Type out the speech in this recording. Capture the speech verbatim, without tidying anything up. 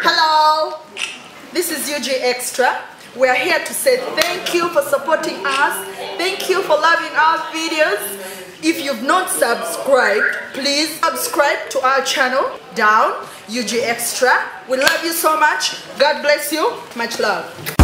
Hello, this is Ugxtra. We are here to say thank you for supporting us. Thank you for loving our videos. If you've not subscribed, please subscribe to our channel down, Ugxtra. We love you so much. God bless you. Much love.